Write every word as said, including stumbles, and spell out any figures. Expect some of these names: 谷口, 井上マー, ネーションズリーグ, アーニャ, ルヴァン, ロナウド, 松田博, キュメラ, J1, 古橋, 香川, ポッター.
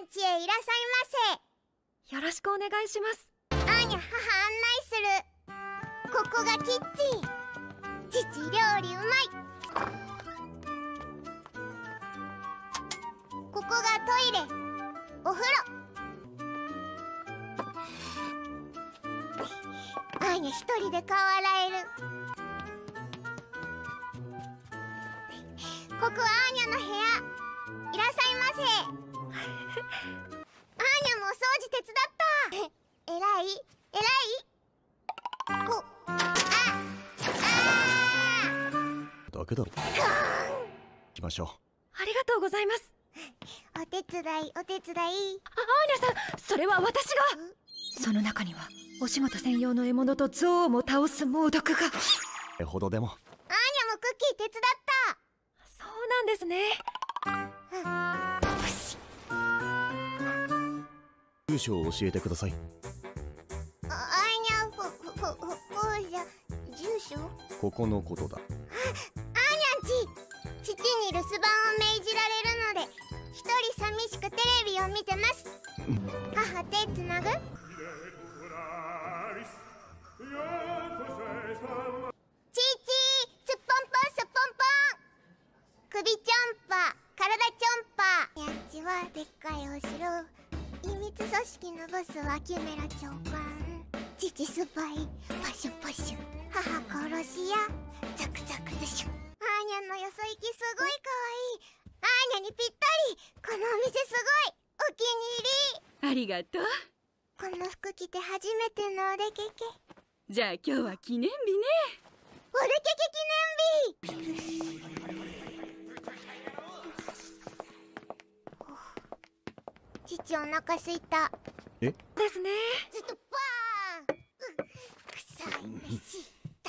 団地へいらっしゃいませ。よろしくお願いします。アーニャ母案内する。ここがキッチン。父料理うまい。ここがトイレ、お風呂。アーニャ一人で顔洗える。ここはアーニャの部屋。いらっしゃいませ。アーニャもお掃除手伝った。えらいえらい。こああだけだろ。行きましょう。ありがとうございます。お手伝いお手伝い。あ、アーニャさん、それは私が。その中にはお仕事専用の獲物とゾウも倒す猛毒が。えほどでも。アーニャもクッキー手伝った。そうなんですね。住所を教えてください。あいにゃここここじゃ住所？ここのことだ。あ、あいにゃんち、父に留守番を命じられるので一人寂しくテレビを見てます。母手つなぐ？ちいちー、すっぽんぽんすっぽんぽん。首ちょんぱ、体ちょんぱ。にゃんちはでっかいお城。秘密組織のボスはキュメラ長官。父スパイ、パシュパシュ。母殺し屋、ザクザクでしょ。アーニャのよそ行きすごい可愛い。アーニャにぴったり。このお店すごい、お気に入り。ありがとう。この服着て初めてのおでけけ。じゃあ今日は記念日ね。おでけけ記念日。父、お腹すいた。え？ですね。ずっとバーン。臭い飯だ。